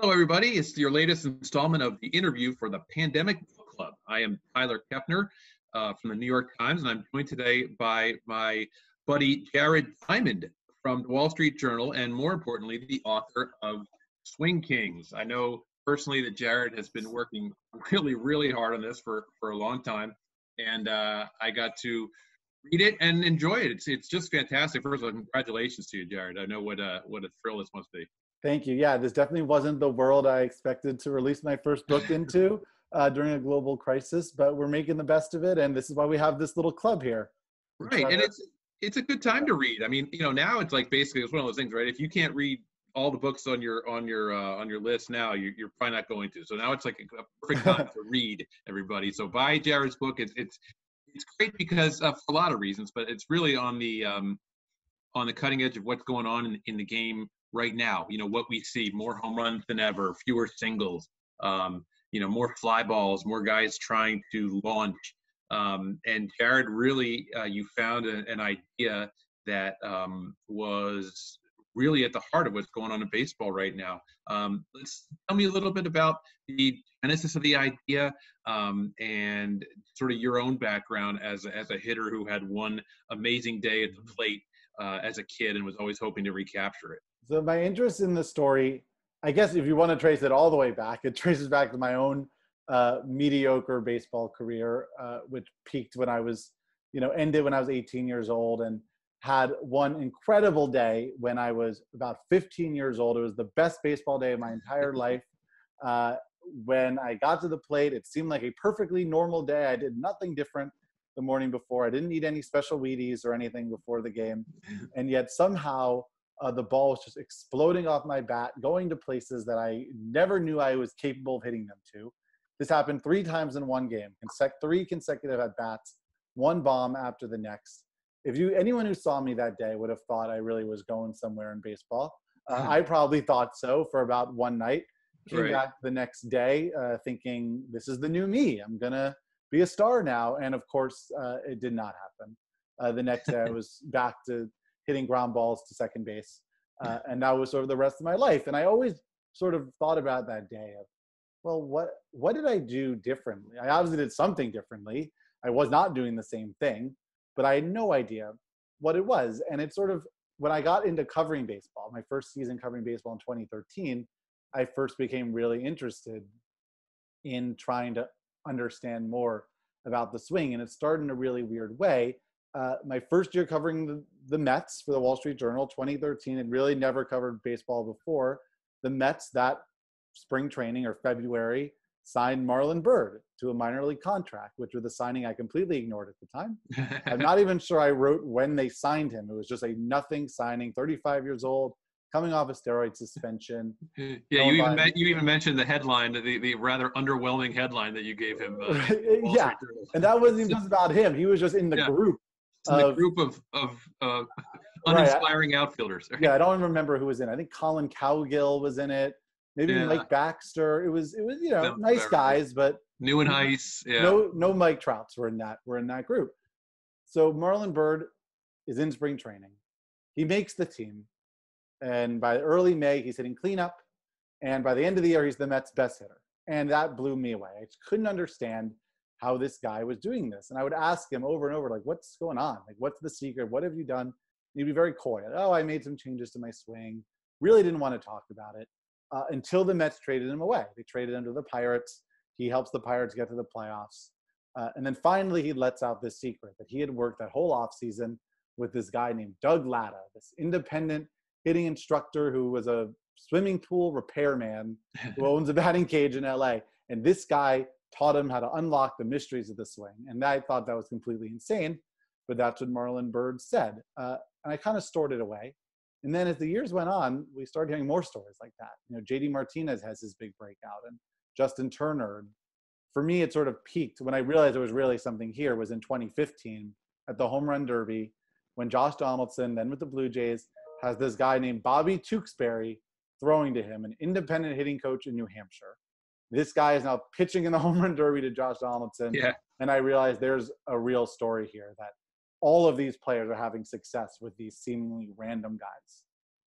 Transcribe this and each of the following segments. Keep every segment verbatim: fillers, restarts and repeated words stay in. Hello, everybody. It's your latest installment of the interview for the Pandemic Book Club. I am Tyler Kepner uh, from the New York Times, and I'm joined today by my buddy Jared Diamond from the Wall Street Journal, and more importantly, the author of Swing Kings. I know personally that Jared has been working really, really hard on this for, for a long time, and uh, I got to read it and enjoy it. It's, it's just fantastic. First of all, congratulations to you, Jared. I know what uh, what a thrill this must be. Thank you. Yeah, this definitely wasn't the world I expected to release my first book into uh, during a global crisis, but we're making the best of it, and this is why we have this little club here. Right, and to... it's it's a good time to read. I mean, you know, now it's like basically it's one of those things, right? If you can't read all the books on your on your uh, on your list now, you, you're probably not going to. So now it's like a, a perfect time to read, everybody. So buy Jared's book. It's it's it's great because uh, for a lot of reasons, but it's really on the um, on the cutting edge of what's going on in, in the game right now. You know, what we see, more home runs than ever, fewer singles, um, you know, more fly balls, more guys trying to launch. Um, and Jared, really, uh, you found a, an idea that um, was really at the heart of what's going on in baseball right now. Um, let's tell me a little bit about the genesis of the idea um, and sort of your own background as a, as a hitter who had one amazing day at the plate uh, as a kid and was always hoping to recapture it. So my interest in the story, I guess if you want to trace it all the way back, it traces back to my own uh, mediocre baseball career, uh, which peaked when I was, you know, ended when I was eighteen years old, and had one incredible day when I was about fifteen years old. It was the best baseball day of my entire life. Uh, when I got to the plate, it seemed like a perfectly normal day. I did nothing different the morning before. I didn't eat any special Wheaties or anything before the game. And yet somehow, Uh, the ball was just exploding off my bat, going to places that I never knew I was capable of hitting them to. This happened three times in one game, consec- three consecutive at-bats, one bomb after the next. If you, anyone who saw me that day would have thought I really was going somewhere in baseball. Uh, I probably thought so for about one night. Came right. back the next day uh, thinking, this is the new me. I'm going to be a star now. And, of course, uh, it did not happen. Uh, the next day I was back to hitting ground balls to second base. Uh, and that was sort of the rest of my life. And I always sort of thought about that day of, well, what what did I do differently? I obviously did something differently. I was not doing the same thing, but I had no idea what it was. And it's sort of, when I got into covering baseball, my first season covering baseball in twenty thirteen, I first became really interested in trying to understand more about the swing. And it started in a really weird way. Uh, my first year covering the, the Mets for the Wall Street Journal, twenty thirteen, and really never covered baseball before. The Mets that spring training or February signed Marlon Byrd to a minor league contract, which was the signing I completely ignored at the time. I'm not even sure I wrote when they signed him. It was just a nothing signing, thirty-five years old, coming off a steroid suspension. Yeah, no you, even me- you even mentioned the headline, the, the rather underwhelming headline that you gave him. Uh, yeah, and that wasn't even just about him. He was just in the yeah. group. In the of, group of, of uh, uninspiring right, I, outfielders. Right? Yeah, I don't remember who was in it. I think Colin Cowgill was in it. Maybe yeah. Mike Baxter. It was, it was you know, Sounds nice better. guys, but new and ice. Yeah. No, no Mike Trouts were in that. Were in that group. So Marlon Byrd is in spring training. He makes the team, and by early May he's hitting cleanup, and by the end of the year he's the Mets' best hitter. And that blew me away. I couldn't understand how this guy was doing this. And I would ask him over and over, like, what's going on? Like, what's the secret? What have you done? And he'd be very coy. Like, oh, I made some changes to my swing. Really didn't want to talk about it uh, until the Mets traded him away. They traded him to the Pirates. He helps the Pirates get to the playoffs. Uh, and then finally he lets out this secret that he had worked that whole offseason with this guy named Doug Latta, this independent hitting instructor who was a swimming pool repairman who owns a batting cage in L A. And this guy taught him how to unlock the mysteries of the swing. And I thought that was completely insane, but that's what Marlon Byrd said. Uh, and I kind of stored it away. And then as the years went on, we started hearing more stories like that. You know, J D Martinez has his big breakout, and Justin Turner. For me, it sort of peaked when I realized there was really something here was in twenty fifteen at the Home Run Derby, when Josh Donaldson, then with the Blue Jays, has this guy named Bobby Tewksbury throwing to him, an independent hitting coach in New Hampshire. This guy is now pitching in the Home Run Derby to Josh Donaldson. Yeah. And I realized there's a real story here that all of these players are having success with these seemingly random guys.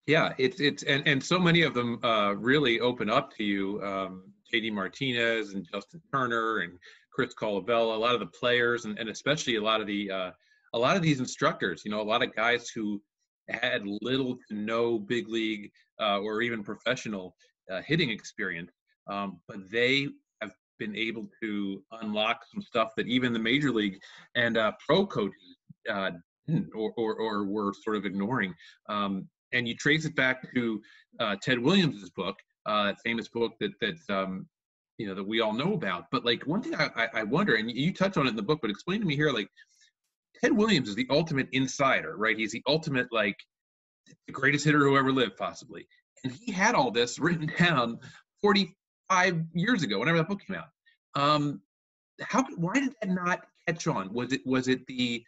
Yeah, it's it's and, and so many of them uh, really open up to you. Um, J D Martinez and Justin Turner and Chris Colabella, a lot of the players, and, and especially a lot of the uh, a lot of these instructors. You know, a lot of guys who had little to no big league uh, or even professional uh, hitting experience, um, but they have been able to unlock some stuff that even the major league and uh, pro coaches uh, didn't or, or or were sort of ignoring. Um, And you trace it back to uh, Ted Williams' book, uh, that famous book that that's um, you know, that we all know about. But like, one thing I, I wonder, and you touch on it in the book, but explain to me here, like, Ted Williams is the ultimate insider, right? He's the ultimate, like, the greatest hitter who ever lived, possibly. And he had all this written down forty-five years ago, whenever that book came out. Um, how? Why did that not catch on? Was it was it the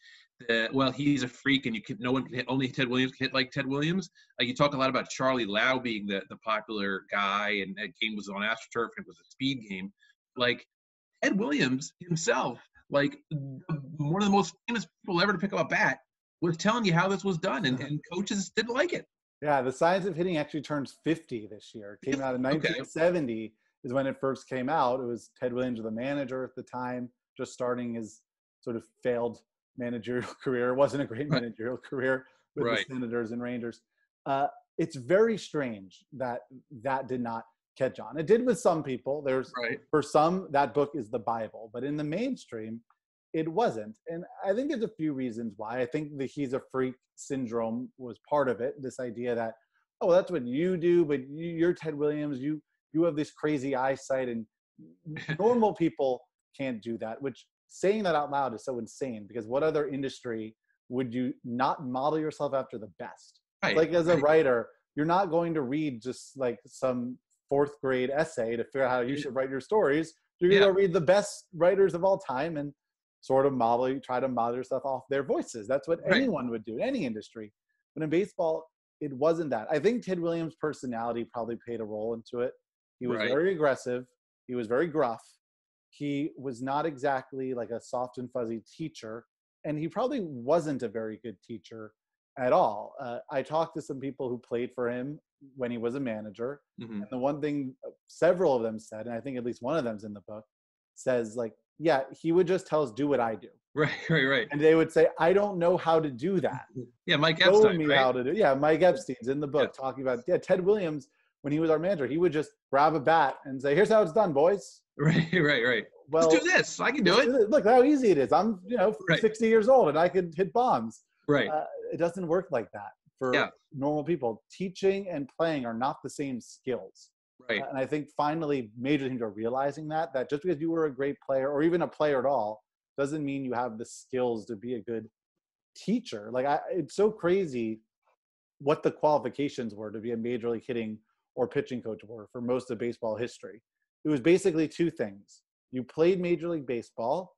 Uh, well, he's a freak, and you can, no one can hit. Only Ted Williams can hit like Ted Williams. Uh, you talk a lot about Charlie Lau being the, the popular guy, and that game was on AstroTurf, and it was a speed game. Like, Ted Williams himself, like one of the most famous people ever to pick up a bat, was telling you how this was done, and, and coaches didn't like it. Yeah, The Science of Hitting actually turns fifty this year. It came out in nineteen seventy okay. is when it first came out. It was Ted Williams, the manager at the time, just starting his sort of failed managerial career. It wasn't a great managerial career with right. the Senators and Rangers. Uh, it's very strange that that did not catch on. It did with some people. There's right. For some, that book is the Bible, but in the mainstream, it wasn't. And I think there's a few reasons why. I think the he's a freak syndrome was part of it. This idea that, oh, that's what you do, but you, you're Ted Williams. You, you have this crazy eyesight, and normal people can't do that, which saying that out loud is so insane, because what other industry would you not model yourself after the best? Right, like, as a right. writer, you're not going to read just like some fourth grade essay to figure out how you should write your stories. You're yeah. going to read the best writers of all time and sort of model, try to model yourself off their voices. That's what right. anyone would do in any industry. But in baseball, it wasn't that. I think Ted Williams' personality probably played a role into it. He was right. very aggressive. He was very gruff. He was not exactly like a soft and fuzzy teacher, and he probably wasn't a very good teacher at all. Uh, I talked to some people who played for him when he was a manager, mm-hmm. and the one thing several of them said, and I think at least one of them's in the book, says like, yeah, he would just tell us, do what I do. Right, right, right. And they would say, I don't know how to do that. Yeah, Mike Epstein, Show me right? how to do Yeah, Mike Epstein's in the book yeah. talking about, yeah, Ted Williams, when he was our manager, he would just grab a bat and say, here's how it's done, boys. Right, right, right. Well, let's do this. I can do it. Look how easy it is. I'm, you know, right. sixty years old, and I could hit bombs. Right. Uh, it doesn't work like that for yeah. normal people. Teaching and playing are not the same skills. Right. Uh, and I think finally major teams are realizing that, that just because you were a great player or even a player at all doesn't mean you have the skills to be a good teacher. Like, I, it's so crazy what the qualifications were to be a major league hitting or pitching coach were for most of baseball history. It was basically two things. You played Major League Baseball,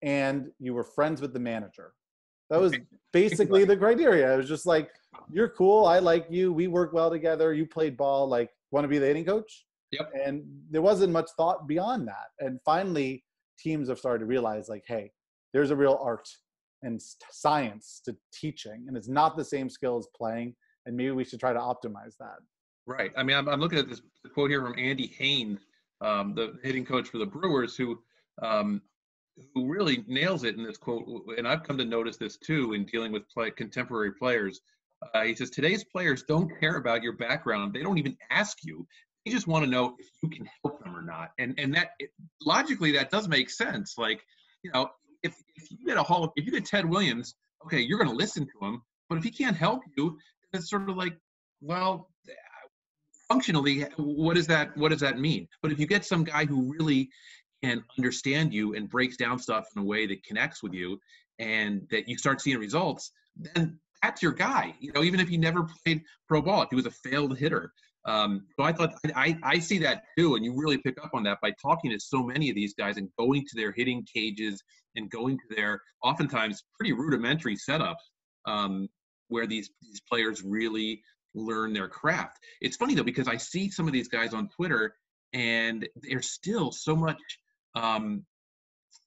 and you were friends with the manager. That was basically the criteria. It was just like, you're cool, I like you, we work well together, you played ball, like, want to be the hitting coach? Yep. And there wasn't much thought beyond that. And finally, teams have started to realize, like, hey, there's a real art and science to teaching, and it's not the same skill as playing, and maybe we should try to optimize that. Right. I mean, I'm, I'm looking at this quote here from Andy Haynes, Um, the hitting coach for the Brewers, who um, who really nails it in this quote, and I've come to notice this too in dealing with play, contemporary players. Uh, he says, today's players don't care about your background. They don't even ask you. They just want to know if you can help them or not. And and that it, logically, that does make sense. Like, you know, if, if you get a Hall of, if you get Ted Williams, okay, you're going to listen to him. But if he can't help you, it's sort of like, well, functionally, what does that what does that mean? But if you get some guy who really can understand you and breaks down stuff in a way that connects with you, and that you start seeing results, then that's your guy. You know, even if he never played pro ball, if he was a failed hitter. Um, so I thought I I see that too, and you really pick up on that by talking to so many of these guys and going to their hitting cages and going to their oftentimes pretty rudimentary setups, um, where these these players really learn their craft. It's funny though, because I see some of these guys on Twitter, and there's still so much, um,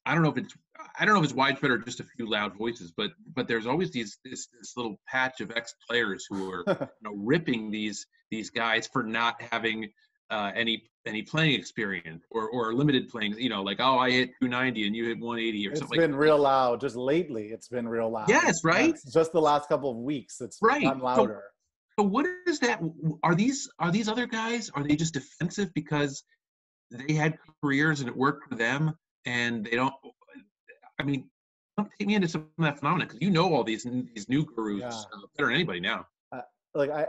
I don't know if it's, I don't know if it's widespread or just a few loud voices, but but there's always these this, this little patch of ex-players who are you know, ripping these these guys for not having uh, any any playing experience or or limited playing. You know, like, oh, I hit two ninety and you hit one eighty or it's something. It's been like real loud. Just lately, it's been real loud. Yes, right. That's just the last couple of weeks, it's right. gotten louder. So, so what is that? Are these are these other guys? Are they just defensive because they had careers and it worked for them, and they don't? I mean, don't take me into some of that phenomenon, because you know all these these new gurus yeah. uh, better than anybody now. Uh, like I,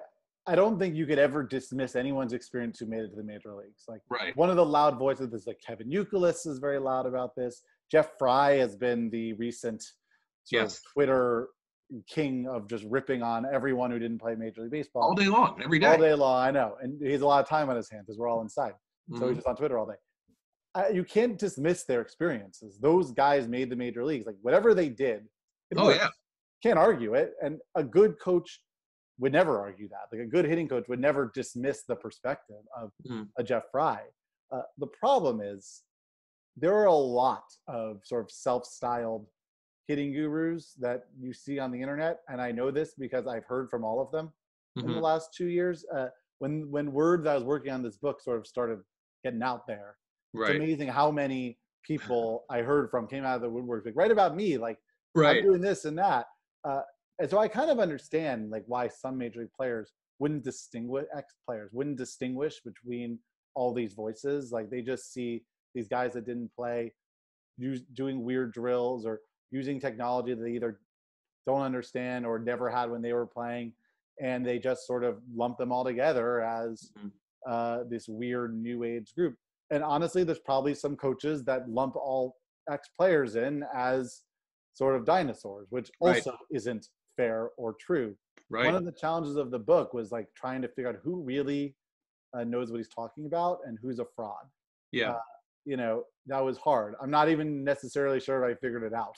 I don't think you could ever dismiss anyone's experience who made it to the major leagues. Like right. one of the loud voices is like Kevin Youkilis is very loud about this. Jeff Fry has been the recent sort yes. of Twitter king of just ripping on everyone who didn't play Major League Baseball all day long, every day, all day long. I know, and he has a lot of time on his hands because we're all inside, mm-hmm. so he's just on Twitter all day. I, you can't dismiss their experiences. Those guys made the major leagues. Like, whatever they did, it oh, worked. Yeah. Can't argue it. And a good coach would never argue that. Like, a good hitting coach would never dismiss the perspective of mm. a Jeff Fry. Uh, the problem is there are a lot of sort of self-styled hitting gurus that you see on the internet. And I know this because I've heard from all of them mm-hmm. in the last two years. Uh, when, when word that I was working on this book sort of started getting out there, right. It's amazing how many people I heard from came out of the woodwork, like, write about me, like, right. I'm doing this and that. Uh, and so I kind of understand, like, why some major league players wouldn't distinguish, ex-players wouldn't distinguish between all these voices. Like, they just see these guys that didn't play use, doing weird drills or using technology that they either don't understand or never had when they were playing. And they just sort of lump them all together as mm-hmm. uh, this weird new age group. And honestly, there's probably some coaches that lump all ex-players in as sort of dinosaurs, which also right. isn't fair or true. Right. One of the challenges of the book was like trying to figure out who really uh, knows what he's talking about and who's a fraud. Yeah. Uh, you know, that was hard. I'm not even necessarily sure if I figured it out.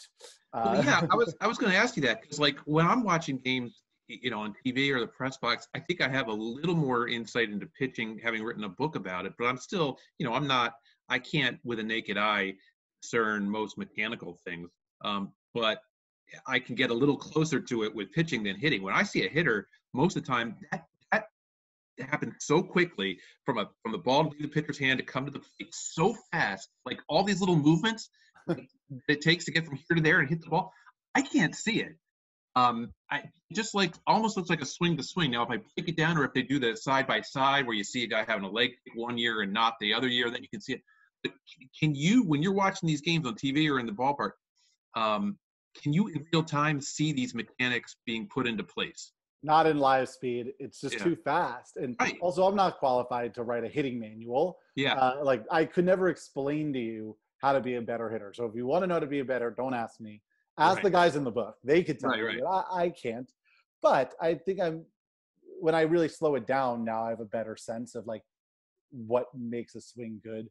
Uh, well, yeah, I was I was going to ask you that, because like when I'm watching games, you know, on T V or the press box, I think I have a little more insight into pitching, having written a book about it, but I'm still, you know, I'm not, I can't with a naked eye discern most mechanical things. Um, but I can get a little closer to it with pitching than hitting. When I see a hitter, most of the time that, that happens so quickly from a, from the ball to the pitcher's hand to come to the plate so fast, like all these little movements that it takes to get from here to there and hit the ball. I can't see it. Um, I just like almost looks like a swing to swing. Now, if I break it down, or if they do the side by side where you see a guy having a leg kick one year and not the other year, then you can see it. But can you, when you're watching these games on T V or in the ballpark, um, can you in real time see these mechanics being put into place? Not in live speed. It's just yeah. too fast. And right. also, I'm not qualified to write a hitting manual. Yeah. Uh, like I could never explain to you how to be a better hitter. So if you want to know how to be a better, don't ask me. Ask right. the guys in the book. They could tell right, me. Right. I, I can't. But I think I'm when I really slow it down now, I have a better sense of like what makes a swing good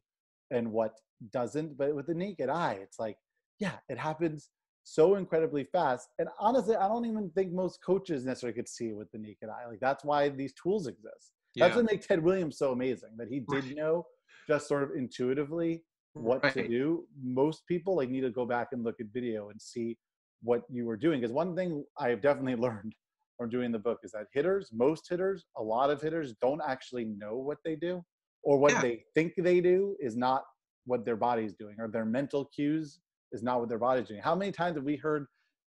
and what doesn't. But with the naked eye, it's like, yeah, it happens so incredibly fast. And honestly, I don't even think most coaches necessarily could see it with the naked eye. Like that's why these tools exist. Yeah. That's what makes Ted Williams so amazing, that he did right. know just sort of intuitively what right. to do. Most people like need to go back and look at video and see what you were doing, because one thing I've definitely learned from doing the book is that hitters, most hitters, a lot of hitters don't actually know what they do, or what yeah. they think they do is not what their body's doing, or their mental cues is not what their body's doing. How many times have we heard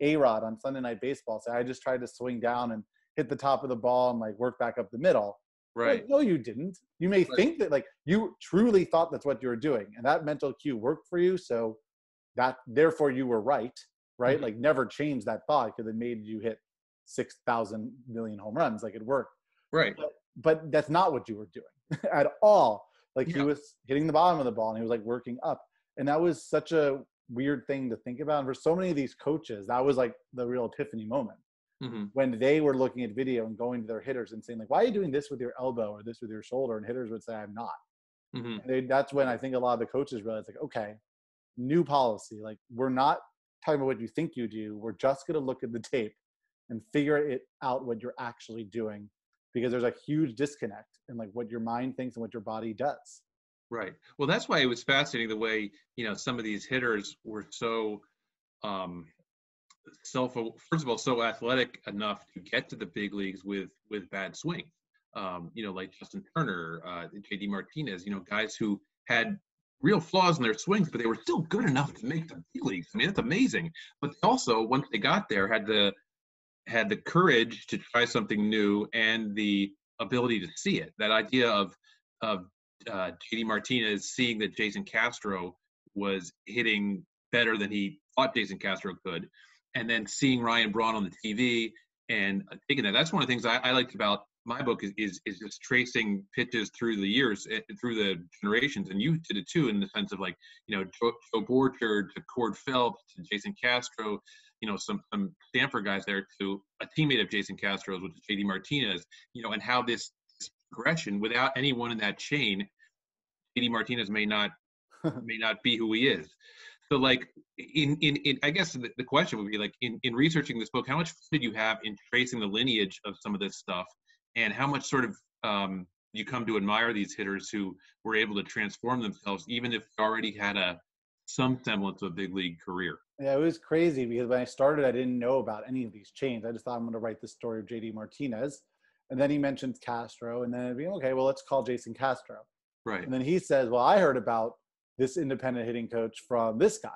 A-Rod on Sunday Night Baseball say, I just tried to swing down and hit the top of the ball and like work back up the middle? Right. Like, no, you didn't. You may right. think that, like, you truly thought that's what you were doing, and that mental cue worked for you, so that therefore you were right, right? Mm-hmm. Like, never change that thought because it made you hit six thousand million home runs. Like, it worked. Right. But, but that's not what you were doing at all. Like, yeah. he was hitting the bottom of the ball, and he was, like, working up. And that was such a weird thing to think about. And for so many of these coaches, that was, like, the real epiphany moment. Mm-hmm. When they were looking at video and going to their hitters and saying, like, why are you doing this with your elbow or this with your shoulder? And hitters would say, I'm not. Mm-hmm. And they, that's when I think a lot of the coaches realized, like, okay, new policy. Like, we're not talking about what you think you do. We're just going to look at the tape and figure it out what you're actually doing, because there's a huge disconnect in, like, what your mind thinks and what your body does. Right. Well, that's why it was fascinating the way, you know, some of these hitters were so um, self, first of all, so athletic enough to get to the big leagues with with bad swing. Um, you know, like Justin Turner, uh, J D Martinez, you know, guys who had real flaws in their swings, but they were still good enough to make the big leagues. I mean, that's amazing. But they also, once they got there, had the had the courage to try something new and the ability to see it. That idea of of uh, J D Martinez seeing that Jason Castro was hitting better than he thought Jason Castro could, and then seeing Ryan Braun on the T V and thinking that. That's one of the things I, I liked about my book is, is is just tracing pitches through the years, through the generations, and you did it too, in the sense of, like, you know, Joe, Joe Borchard to Cord Phelps to Jason Castro, you know, some, some Stanford guys there, to a teammate of Jason Castro's, which is J D Martinez, you know, and how this, this progression without anyone in that chain, J D Martinez may not may not be who he is. So, like, in in, in I guess the, the question would be, like, in in researching this book, how much fun did you have in tracing the lineage of some of this stuff? And how much sort of um, you come to admire these hitters who were able to transform themselves, even if they already had a some semblance of a big league career. Yeah, it was crazy because when I started, I didn't know about any of these chains. I just thought, I'm going to write the story of J D Martinez, and then he mentions Castro, and then I'd be okay. Well, let's call Jason Castro. Right. And then he says, well, I heard about this independent hitting coach from this guy.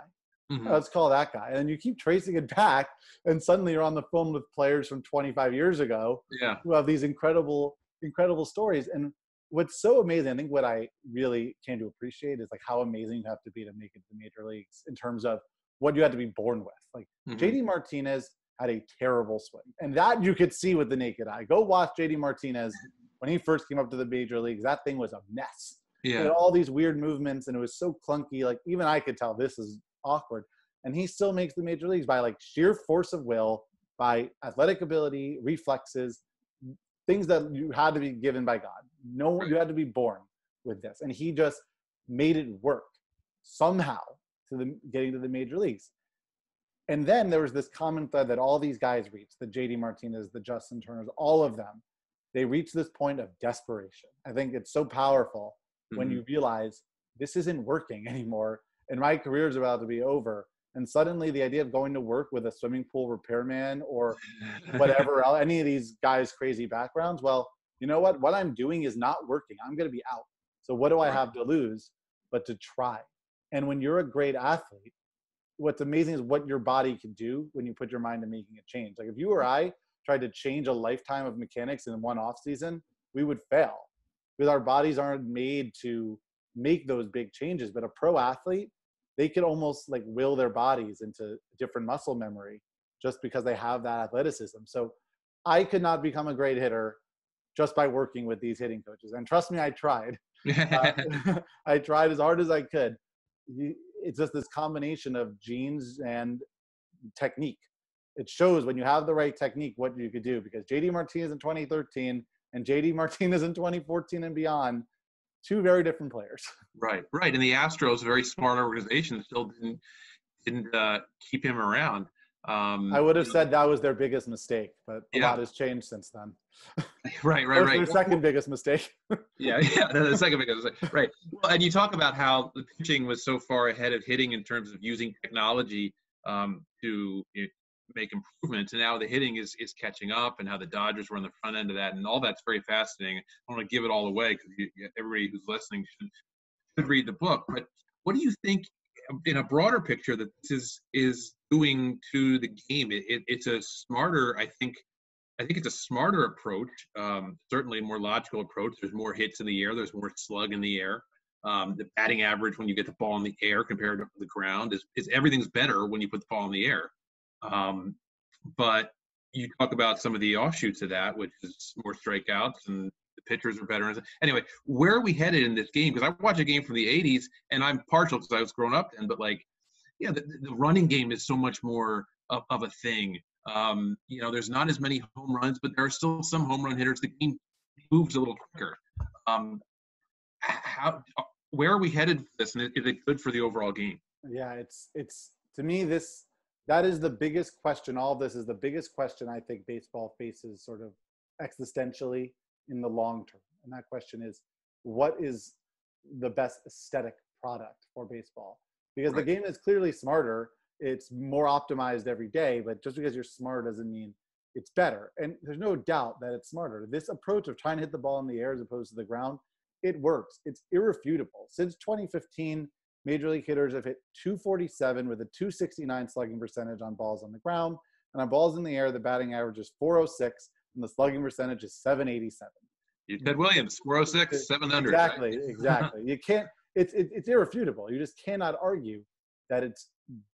Mm-hmm. Let's call that guy. And then you keep tracing it back, and suddenly you're on the phone with players from twenty-five years ago yeah. who have these incredible, incredible stories. And what's so amazing, I think what I really came to appreciate is, like, how amazing you have to be to make it to the major leagues in terms of what you had to be born with. Like, mm-hmm. J D Martinez had a terrible swing, and that you could see with the naked eye. Go watch J D Martinez when he first came up to the major leagues. That thing was a mess. Yeah. He had all these weird movements, and it was so clunky. Like, even I could tell this is awkward, and he still makes the major leagues by, like, sheer force of will, by athletic ability, reflexes, things that you had to be given by God. No one, you had to be born with this, and he just made it work somehow to the getting to the major leagues. And then there was this common thread that all these guys reached, the J D Martinez, the Justin Turners, all of them, they reached this point of desperation. I think it's so powerful mm-hmm. when you realize this isn't working anymore, and my career is about to be over. And suddenly the idea of going to work with a swimming pool repairman or whatever, any of these guys' crazy backgrounds, well, you know what? What I'm doing is not working. I'm going to be out. So what do I have to lose but to try? And when you're a great athlete, what's amazing is what your body can do when you put your mind to making a change. Like, if you or I tried to change a lifetime of mechanics in one off season, we would fail, because our bodies aren't made to make those big changes. But a pro athlete, they could almost, like, will their bodies into different muscle memory just because they have that athleticism. So I could not become a great hitter just by working with these hitting coaches. And trust me, I tried. uh, I tried as hard as I could. It's just this combination of genes and technique. It shows when you have the right technique what you could do, because J D Martinez in twenty thirteen and J D Martinez in twenty fourteen and beyond, two very different players. Right, right. And the Astros, a very smart organization, still didn't, didn't uh, keep him around. Um, I would have said that was their biggest mistake, but yeah. a lot has changed since then. Right, right, right. Their second biggest mistake. yeah, yeah, the second biggest mistake. Right. Well, and you talk about how the pitching was so far ahead of hitting in terms of using technology um, to you know, make improvements, and now the hitting is is catching up, and how the Dodgers were on the front end of that, and all that's very fascinating. I don't want to give it all away because everybody who's listening should, should read the book. But what do you think, in a broader picture, that this is is doing to the game? It, it, it's a smarter, I think, I think it's a smarter approach. Um, certainly, a more logical approach. There's more hits in the air. There's more slug in the air. Um, the batting average when you get the ball in the air compared to the ground is is everything's better when you put the ball in the air. Um, but you talk about some of the offshoots of that, which is more strikeouts, and the pitchers are better. Anyway, where are we headed in this game? Because I watch a game from the eighties, and I'm partial because I was growing up then, but, like, yeah, the, the running game is so much more of, of a thing. Um, you know, there's not as many home runs, but there are still some home run hitters. The game moves a little quicker. Um, how, where are we headed for this, and is it good for the overall game? Yeah, it's, it's, to me, this, that is the biggest question. All this is the biggest question I think baseball faces sort of existentially in the long term. And that question is, what is the best aesthetic product for baseball? Because right. the game is clearly smarter. it's more optimized every day, but just because you're smart doesn't mean it's better. And there's no doubt that it's smarter. This approach of trying to hit the ball in the air as opposed to the ground, it works. It's irrefutable. Since twenty fifteen, Major League hitters have hit two forty-seven with a two sixty-nine slugging percentage on balls on the ground. And on balls in the air, the batting average is four oh six, and the slugging percentage is seven eighty-seven. You Ted Williams, four oh six, seven hundred. Exactly, right? Exactly. You can't, it's, it, it's irrefutable. You just cannot argue that it's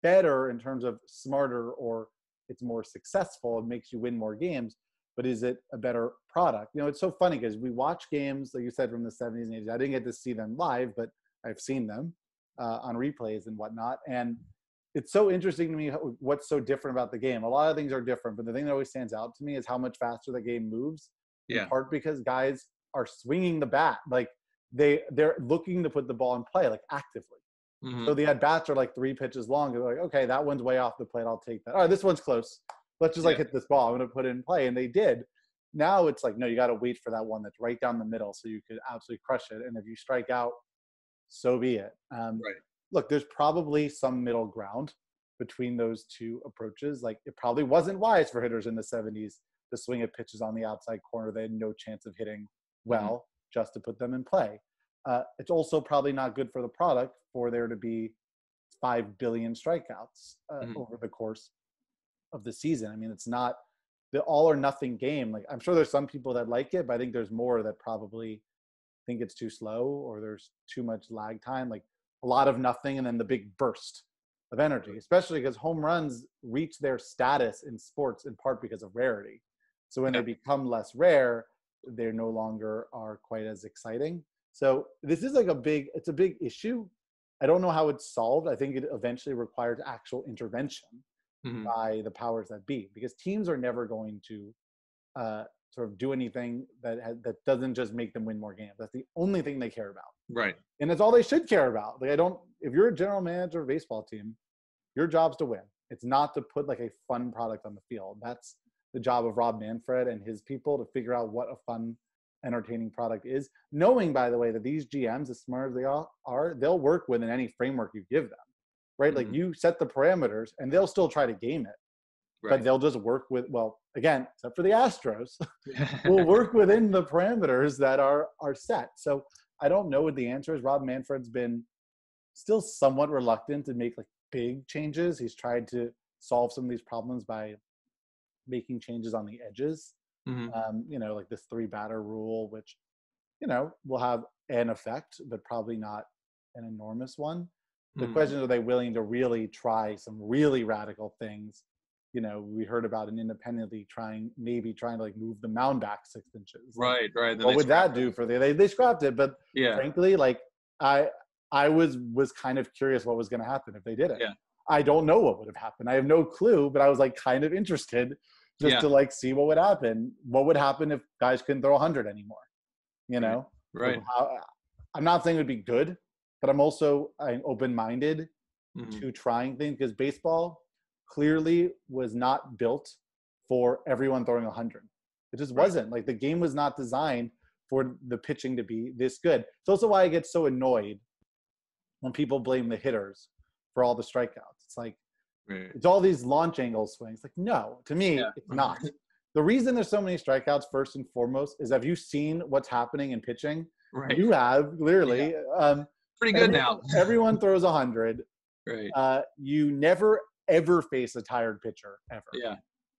better in terms of smarter, or it's more successful and makes you win more games, but is it a better product? You know, it's so funny because we watch games, like you said, from the seventies and eighties. I didn't get to see them live, but I've seen them uh, on replays and whatnot. And it's so interesting to me what's so different about the game. A lot of things are different, but the thing that always stands out to me is how much faster the game moves. Yeah. In part because guys are swinging the bat. Like they, they're looking to put the ball in play, like actively. Mm-hmm. So the at-bats are like three pitches long. They're like, okay, that one's way off the plate. I'll take that. All right, this one's close. Let's just like yeah. hit this ball. I'm going to put it in play. And they did. Now it's like, no, you got to wait for that one that's right down the middle so you could absolutely crush it. And if you strike out, so be it. Um, right. Look, there's probably some middle ground between those two approaches. Like it probably wasn't wise for hitters in the seventies to swing at pitches on the outside corner. They had no chance of hitting well mm-hmm. just to put them in play. Uh, it's also probably not good for the product for there to be five billion strikeouts uh, mm-hmm. over the course of the season. I mean, it's not the all or nothing game. Like I'm sure there's some people that like it, but I think there's more that probably think it's too slow or there's too much lag time, like a lot of nothing. And then the big burst of energy, especially because home runs reach their status in sports in part because of rarity. So when yeah. they become less rare, they no longer are quite as exciting. So this is like a big, it's a big issue. I don't know how it's solved. I think it eventually requires actual intervention mm-hmm. by the powers that be, because teams are never going to uh, sort of do anything that has, that doesn't just make them win more games. That's the only thing they care about. Right. And that's all they should care about. Like I don't, if you're a general manager of a baseball team, your job's to win. It's not to put like a fun product on the field. That's the job of Rob Manfred and his people to figure out what a fun entertaining product is, knowing, by the way, that these G Ms, as smart as they all are, they'll work within any framework you give them, right? Mm-hmm. Like you set the parameters and they'll still try to game it, right. But they'll just work with, well, again, except for the Astros, we'll work within the parameters that are, are set. So I don't know what the answer is. Rob Manfred's been still somewhat reluctant to make like big changes. He's tried to solve some of these problems by making changes on the edges. Mm-hmm. Um, you know, like this three batter rule, which, you know, will have an effect, but probably not an enormous one. The mm-hmm. question is, are they willing to really try some really radical things? You know, we heard about an independent league trying, maybe trying to like move the mound back six inches. Right, right. What would that do for the, they, they scrapped it, but yeah. frankly, like I, I was, was kind of curious what was going to happen if they did it. Yeah. I don't know what would have happened. I have no clue, but I was like kind of interested just yeah. to like see what would happen. What would happen if guys couldn't throw a hundred anymore? You know? Right. Like how, I'm not saying it would be good, but I'm also I'm open-minded mm-hmm. to trying things, because baseball clearly was not built for everyone throwing a hundred. It just right. wasn't. Like the game was not designed for the pitching to be this good. It's also why I get so annoyed when people blame the hitters for all the strikeouts. It's like, it's all these launch angle swings. Like, no, to me, yeah. it's not. The reason there's so many strikeouts, first and foremost, is have you seen what's happening in pitching? Right. You have, clearly. Yeah. Um, Pretty good everyone, now. Everyone throws a hundred. Right. Uh, you never, ever face a tired pitcher, ever. Yeah.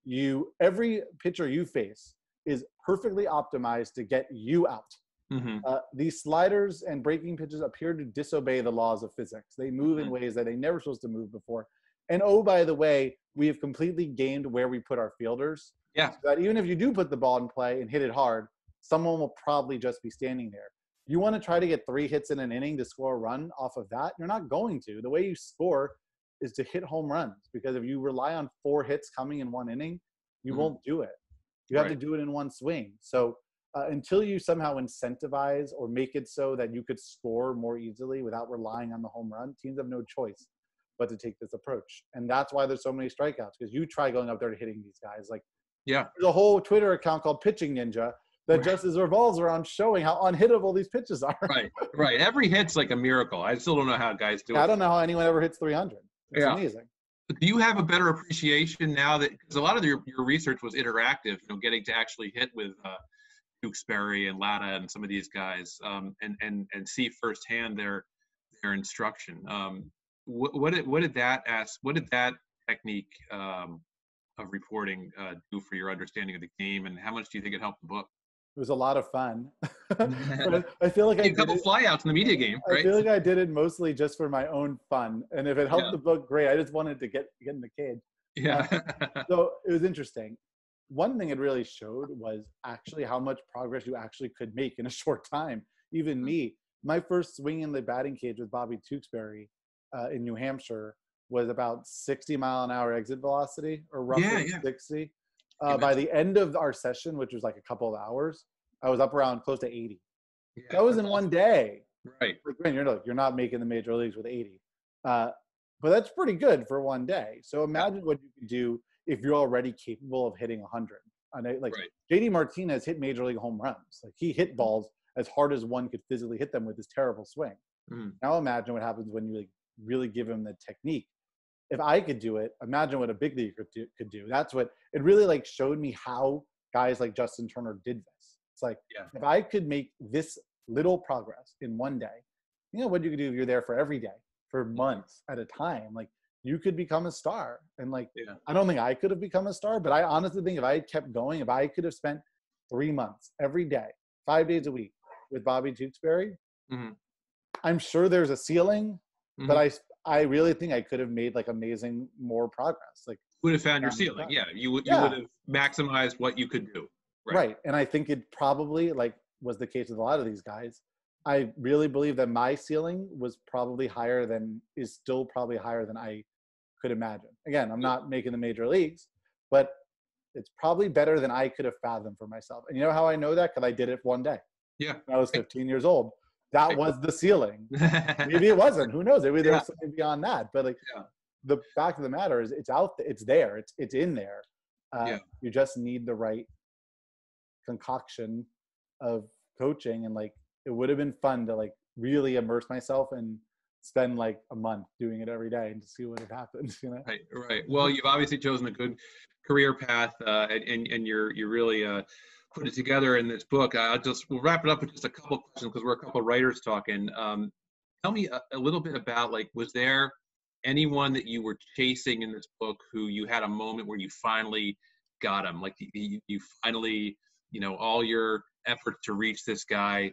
You Every pitcher you face is perfectly optimized to get you out. Mm-hmm. Uh, these sliders and breaking pitches appear to disobey the laws of physics. They move mm-hmm. in ways that they never supposed to move before. And oh, by the way, we have completely gamed where we put our fielders. Yeah. So that even if you do put the ball in play and hit it hard, someone will probably just be standing there. You want to try to get three hits in an inning to score a run off of that? You're not going to. The way you score is to hit home runs, because if you rely on four hits coming in one inning, you mm-hmm. won't do it. You have right. to do it in one swing. So uh, until you somehow incentivize or make it so that you could score more easily without relying on the home run, teams have no choice but to take this approach. And that's why there's so many strikeouts, because you try going up there to hitting these guys. Like, yeah, there's a whole Twitter account called Pitching Ninja that right. just revolves around showing how unhittable these pitches are. Right, right. Every hit's like a miracle. I still don't know how guys do yeah, it. I don't know how anyone ever hits three hundred. It's yeah. amazing. do you have a better appreciation now that, because a lot of your, your research was interactive, you know, getting to actually hit with uh, Tewksbury and Latta and some of these guys, um, and and and see firsthand their their instruction. Um, what, what did what did that ask? What did that technique um, of reporting uh, do for your understanding of the game, and how much do you think it helped the book? It was a lot of fun. I feel like I did a couple flyouts in the media game, right? I feel like I did it mostly just for my own fun. And if it helped yeah. the book, great. I just wanted to get, get in the cage. Yeah. Uh, so it was interesting. One thing it really showed was actually how much progress you actually could make in a short time. Even me, my first swing in the batting cage with Bobby Tewksbury uh, in New Hampshire was about sixty mile an hour exit velocity, or roughly yeah, yeah. sixty. Uh, by the end of our session, which was like a couple of hours, I was up around close to eighty. Yeah, that was in one day. Right. Like, you're, you're not making the major leagues with eighty. Uh, but that's pretty good for one day. So imagine what you can do if you're already capable of hitting one hundred. And like right. J D Martinez hit major league home runs. Like he hit balls as hard as one could physically hit them with his terrible swing. Mm. Now imagine what happens when you like really give him the technique. If I could do it, imagine what a big league could do, could do. That's what it really like showed me, how guys like Justin Turner did this. It's like, yeah. if I could make this little progress in one day, you know what you could do if you're there for every day, for months at a time, like you could become a star. And like, yeah. I don't think I could have become a star, but I honestly think if I had kept going, if I could have spent three months every day, five days a week with Bobby Tewksbury, mm-hmm. I'm sure there's a ceiling, mm-hmm. but I, I really think I could have made like amazing more progress. Like you would have found your ceiling. Yeah. You would, yeah. you would have maximized what you could do. Right. right. And I think it probably like was the case with a lot of these guys. I really believe that my ceiling was probably higher than is still probably higher than I could imagine. Again, I'm not making the major leagues, but it's probably better than I could have fathomed for myself. And you know how I know that? Cause I did it one day. Yeah. When I was fifteen years old. That was the ceiling. Maybe it wasn't. Who knows? Maybe there was something beyond that. But like, yeah. the fact of the matter is, it's out. It's there. It's it's in there. Uh, yeah. You just need the right concoction of coaching, and like, it would have been fun to like really immerse myself and spend like a month doing it every day and to see what had happened. You know? Right. Right. Well, you've obviously chosen a good career path, uh, and and you're you're really. Uh, put it together in this book. I'll just, we'll wrap it up with just a couple of questions because we're a couple of writers talking. Um, tell me a, a little bit about, like, was there anyone that you were chasing in this book who you had a moment where you finally got him? Like you, you finally, you know, all your effort to reach this guy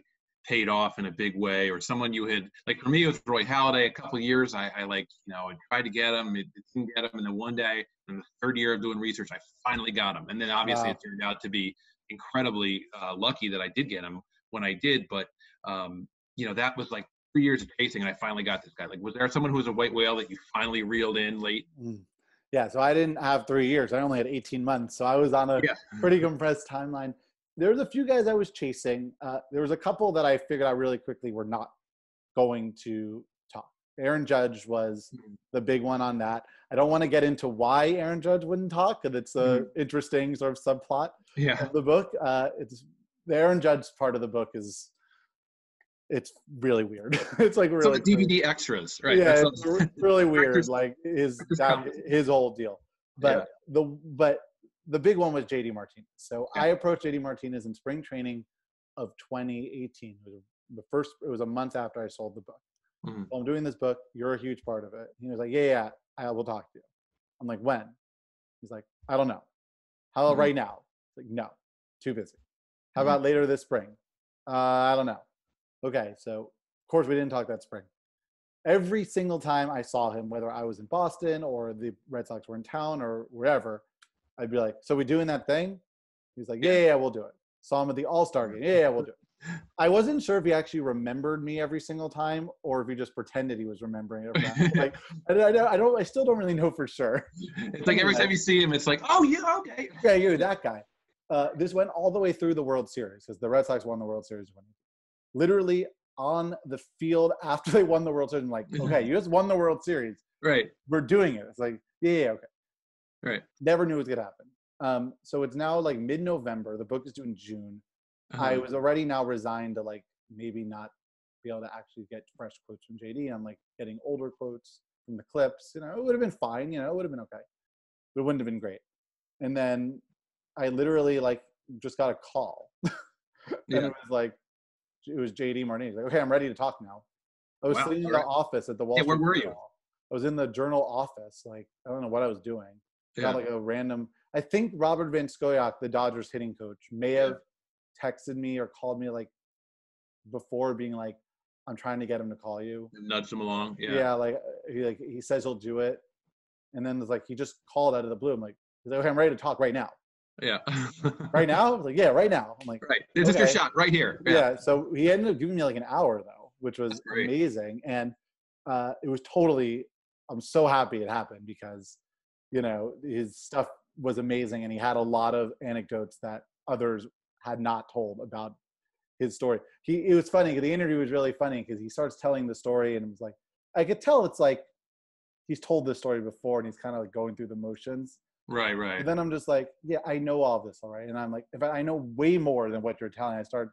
paid off in a big way, or someone you had, like for me, it was Roy Halladay. A couple of years, I, I like, you know, I tried to get him, it, it didn't get him. And then one day in the third year of doing research, I finally got him. And then obviously wow. it turned out to be incredibly uh, lucky that I did get him when I did, but um, you know, that was like three years of chasing, and I finally got this guy. Like, was there someone who was a white whale that you finally reeled in late? Mm. Yeah, so I didn't have three years. I only had eighteen months, so I was on a yeah. pretty compressed timeline. There was a few guys I was chasing. Uh, there was a couple that I figured out really quickly were not going to talk. Aaron Judge was mm-hmm. the big one on that. I don't want to get into why Aaron Judge wouldn't talk, because it's an mm-hmm. interesting sort of subplot yeah. of the book. Uh, it's the Aaron Judge part of the book is it's really weird. It's like really so the D V D weird. Extras, right? Yeah, That's it's re- really weird. Like his that, his old deal, but yeah. the but the big one was J D Martinez. So yeah. I approached J D Martinez in spring training of twenty eighteen. It was the first, it was a month after I sold the book. Mm-hmm. So I'm doing this book. You're a huge part of it. He was like, yeah, yeah. I will talk to you. I'm like, when? He's like, I don't know. How about mm-hmm. right now? Like, no, too busy. How mm-hmm. about later this spring? Uh, I don't know. Okay, so of course we didn't talk that spring. Every single time I saw him, whether I was in Boston or the Red Sox were in town or wherever, I'd be like, so we doing that thing? He's like, yeah, yeah, yeah, we'll do it. Saw him at the All-Star game. Yeah, yeah, we'll do it. I wasn't sure if he actually remembered me every single time, or if he just pretended he was remembering it. Like, I, I, I don't, I still don't really know for sure. It's like every time you see him, it's like, oh yeah, okay, yeah, you that guy. Uh, this went all the way through the World Series because the Red Sox won the World Series. Literally on the field after they won the World Series, I'm like, okay, you just won the World Series, right? We're doing it. It's like, yeah, yeah, okay, right. Never knew it was gonna happen. Um, so it's now like mid-November. The book is due in June. Uh-huh. I was already now resigned to like maybe not be able to actually get fresh quotes from J D. I'm like getting older quotes from the clips, you know, it would have been fine. You know, it would have been okay, but it wouldn't have been great. And then I literally like just got a call. And yeah. It was like, it was J D Martinez. Like, okay, I'm ready to talk now. I was wow. sitting in the office at the Wall Street Journal. Hey, where were you? I was in the Journal office. Like, I don't know what I was doing. Yeah. Got like a random, I think Robert Van Scoyac, the Dodgers hitting coach, may have texted me or called me like before, being like, I'm trying to get him to call you. And nudge him along. Yeah. Yeah. Like he, like he says he'll do it. And then it's like, he just called out of the blue. I'm like, okay, I'm ready to talk right now. Yeah. Right now? I was like, yeah, right now. I'm like, right. This okay. is your shot right here. Yeah. yeah. So he ended up giving me like an hour though, which was amazing. And uh, it was totally, I'm so happy it happened because, you know, his stuff was amazing. And he had a lot of anecdotes that others had not told about his story. He, it was funny. The interview was really funny because he starts telling the story and it was like, I could tell it's like, he's told this story before and he's kind of like going through the motions. Right, right. And then I'm just like, yeah, I know all this, all right. And I'm like, if I, I know way more than what you're telling, I started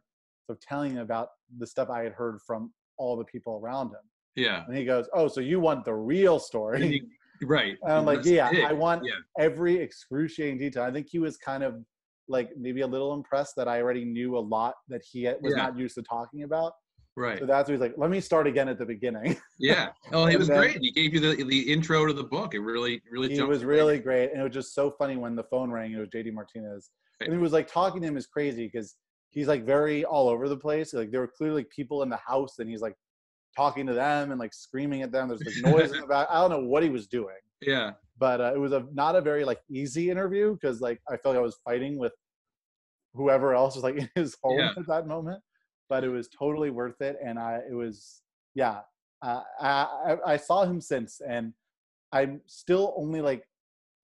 so telling him about the stuff I had heard from all the people around him. Yeah. And he goes, oh, so you want the real story. Right. And I'm like, yeah, I want yeah. every excruciating detail. I think he was kind of like maybe a little impressed that I already knew a lot that he was yeah. not used to talking about. Right. So that's what he's like, let me start again at the beginning. Yeah. Oh, it was then, great. He gave you the, the intro to the book. It really, really jumped. It was really in. Great. And it was just so funny when the phone rang. It was J D Martinez. Right. And it was like talking to him is crazy because he's like very all over the place. Like there were clearly people in the house and he's like talking to them and like screaming at them. There's like noise in the back. I don't know what he was doing. Yeah. But uh, it was a, not a very like easy interview because like I felt like I was fighting with whoever else was like in his home yeah. at that moment. But it was totally worth it, and I it was yeah. Uh, I, I I saw him since, and I'm still only like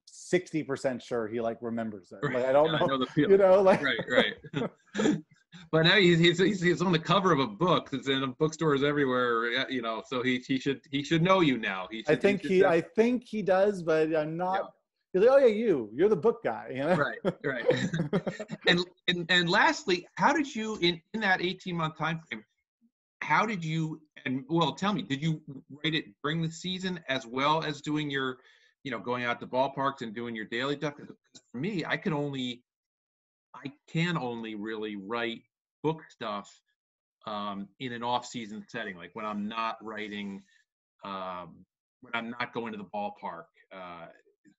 sixty percent sure he like remembers it. Right. Like I don't yeah, know, I know the feeling. You know, like right, right. But now he's, he's he's on the cover of a book. It's in bookstores everywhere, you know. So he he should he should know you now. He should, I think he, he I think he does, but I'm not. Yeah. He's like, oh yeah, you, you're the book guy, you know? Right, right. and, and and lastly, how did you in, in that eighteen month time frame? How did you and well, tell me, did you write it during the season as well as doing your, you know, going out to ballparks and doing your daily stuff? Because for me, I could only, I can only really write book stuff um, in an off season setting, like when I'm not writing, um, when I'm not going to the ballpark. Uh,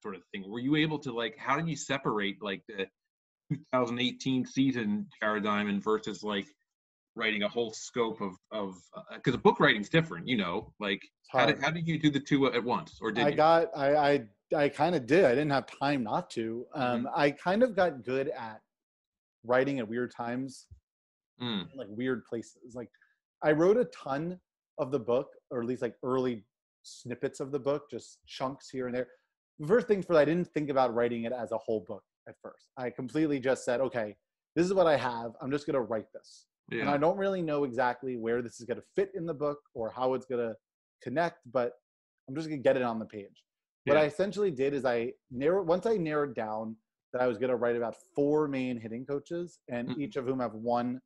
sort of thing. Were you able to like, how did you separate like the two thousand eighteen season Jared Diamond versus like writing a whole scope of, of, uh, cause book writing's different, you know, like how did, how did you do the two at once or did I you? got, I, I, I kind of did. I didn't have time not to. Um, mm-hmm. I kind of got good at writing at weird times, mm. in, like weird places. Like I wrote a ton of the book, or at least like early snippets of the book, just chunks here and there. The first thing for that, I didn't think about writing it as a whole book at first. I completely just said, okay, this is what I have. I'm just going to write this. Yeah. And I don't really know exactly where this is going to fit in the book or how it's going to connect, but I'm just going to get it on the page. Yeah. What I essentially did is I narrowed, once I narrowed down that I was going to write about four main hitting coaches and mm-hmm. each of whom have one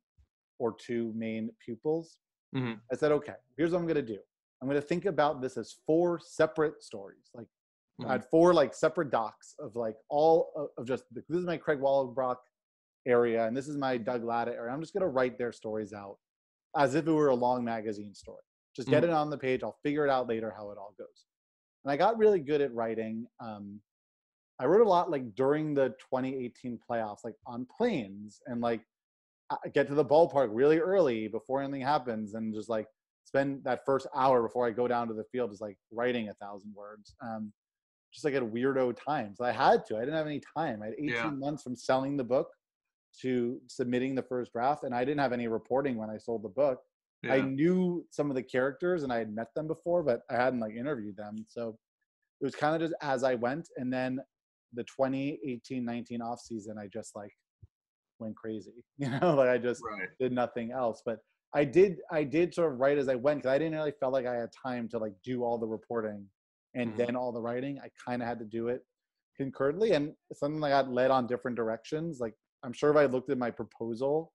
or two main pupils, mm-hmm. I said, okay, here's what I'm going to do. I'm going to think about this as four separate stories. Like, I had four like separate docs of like all of, of just, this is my Craig Wallenbrock area and this is my Doug Latta area. I'm just going to write their stories out as if it were a long magazine story. Just mm-hmm. get it on the page. I'll figure it out later how it all goes. And I got really good at writing. Um, I wrote a lot like during the twenty eighteen playoffs, like on planes and like I get to the ballpark really early before anything happens and just like spend that first hour before I go down to the field is like writing a thousand words. Um, just like at weirdo times. I had to, I didn't have any time. I had eighteen yeah. months from selling the book to submitting the first draft. And I didn't have any reporting when I sold the book. Yeah. I knew some of the characters and I had met them before, but I hadn't like interviewed them. So it was kind of just as I went. And then the twenty eighteen nineteen off season, I just like went crazy, you know, like I just right. did nothing else, but I did, I did sort of write as I went. Cause I didn't really felt like I had time to like do all the reporting and mm-hmm. then all the writing. I kind of had to do it concurrently. And something I got led on different directions. Like, I'm sure if I looked at my proposal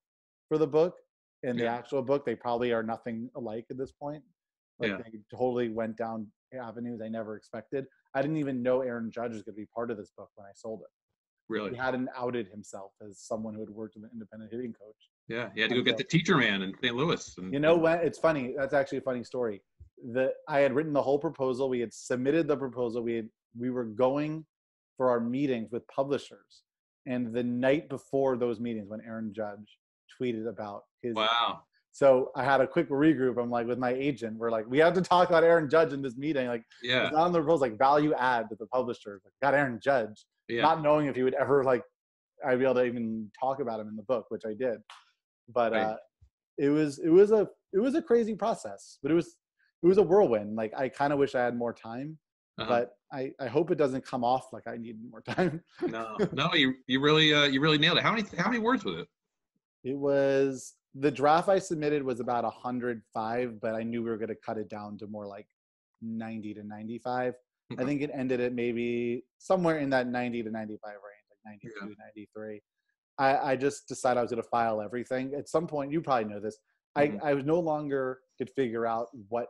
for the book and yeah. the actual book, they probably are nothing alike at this point. Like yeah. they totally went down avenues I never expected. I didn't even know Aaron Judge was going to be part of this book when I sold it. Really? He hadn't outed himself as someone who had worked with an independent hitting coach. Yeah, he had to go get the teacher man in Saint Louis. And, you know what? It's funny. That's actually a funny story. The, I had written the whole proposal. We had submitted the proposal. We had, we were going for our meetings with publishers. And the night before those meetings, when Aaron Judge tweeted about his... Wow. So I had a quick regroup. I'm like, with my agent, we're like, we have to talk about Aaron Judge in this meeting. Like, yeah. It's on the rules, like value add to the publisher. Like, got Aaron Judge. Yeah. Not knowing if he would ever, like, I'd be able to even talk about him in the book, which I did. But right. uh, it was it was a it was a crazy process. But it was it was a whirlwind. Like, I kind of wish I had more time, uh-huh. but I, I hope it doesn't come off like I need more time. no, no, you you really uh, you really nailed it. How many how many words was it? It was. The draft I submitted was about one hundred five, but I knew we were going to cut it down to more like ninety to ninety-five. Okay. I think it ended at maybe somewhere in that ninety to ninety-five range, like ninety-two, yeah. ninety-three. I, I just decided I was going to file everything. At some point, you probably know this, mm-hmm. I, I was no longer could figure out what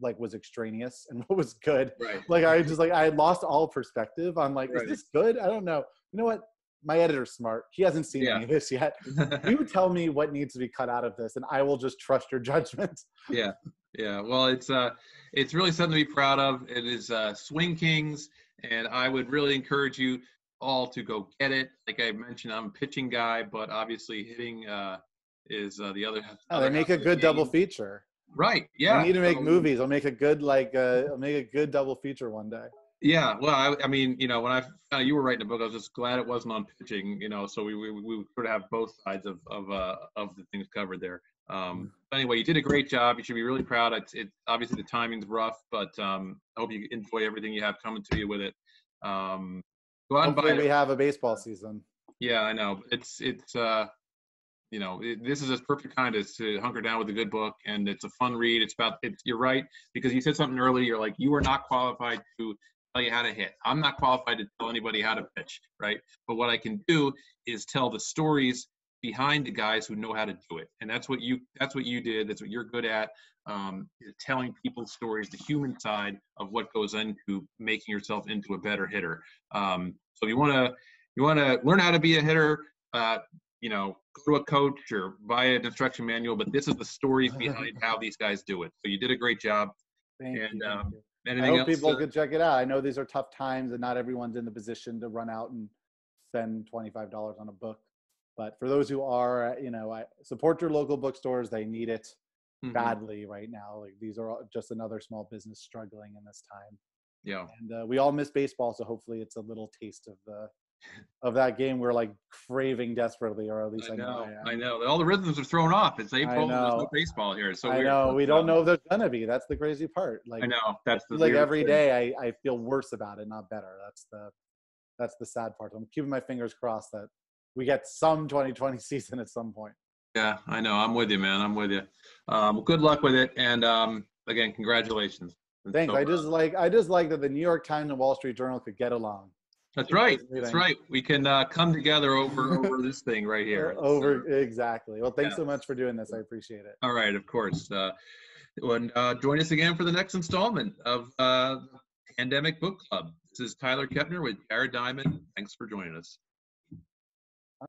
like was extraneous and what was good. Right. Like I just like I had lost all perspective. I'm like, right. Is this good? I don't know. You know what? My editor's smart. He hasn't seen yeah. any of this yet. You tell me what needs to be cut out of this, and I will just trust your judgment. yeah, yeah. Well, it's uh, it's really something to be proud of. It is uh, Swing Kings, and I would really encourage you all to go get it. Like I mentioned, I'm a pitching guy, but obviously hitting uh, is uh, the other. Oh, other they make a good double feature. Right. Yeah. I need to make so, movies. I'll make a good like. Uh, I'll make a good double feature one day. Yeah, well, I, I mean, you know, when I found you were writing a book, I was just glad it wasn't on pitching, you know, so we we, we sort of have both sides of of, uh, of the things covered there. Um, but anyway, you did a great job. You should be really proud. It's it, obviously, the timing's rough, but um, I hope you enjoy everything you have coming to you with it. Um, go out and buy it. We have a baseball season. Yeah, I know. It's, it's uh, you know, it, this is a perfect time to, to hunker down with a good book, and it's a fun read. It's about, it's, you're right, because you said something earlier, you're like, you are not qualified to tell you how to hit. I'm not qualified to tell anybody how to pitch, right? But what I can do is tell the stories behind the guys who know how to do it. And that's what you that's what you did. That's what you're good at, um, is telling people stories, the human side of what goes into making yourself into a better hitter. Um, so if you want to you want to learn how to be a hitter, uh, you know, go to a coach or buy an instruction manual, but this is the stories behind how these guys do it. So you did a great job. Thank and, you. Um, Anything I hope else, people uh, could check it out. I know these are tough times and not everyone's in the position to run out and spend twenty-five dollars on a book. But for those who are, you know, I support your local bookstores. They need it mm-hmm. badly right now. Like these are all, just another small business struggling in this time. Yeah. And uh, we all miss baseball. So hopefully it's a little taste of the, of that game we're like craving desperately, or at least I, I know, know I, I know all the rhythms are thrown off. It's April. There's no baseball here, so I we're, know we don't know if there's gonna be. That's the crazy part. Like I know that's the like every thing. day I, I feel worse about it, not better. That's the that's the sad part. I'm keeping my fingers crossed that we get some twenty twenty season at some point. Yeah, I know. I'm with you, man. I'm with you. Um, good luck with it, and um, again, congratulations. It's Thanks. So I just like I just like that the New York Times and Wall Street Journal could get along. That's right. That's right. We can uh, come together over over this thing right here. Over so, exactly. Well, thanks yeah. so much for doing this. I appreciate it. All right, of course. Uh, and uh, join us again for the next installment of uh, Pandemic Book Club. This is Tyler Kepner with Jared Diamond. Thanks for joining us.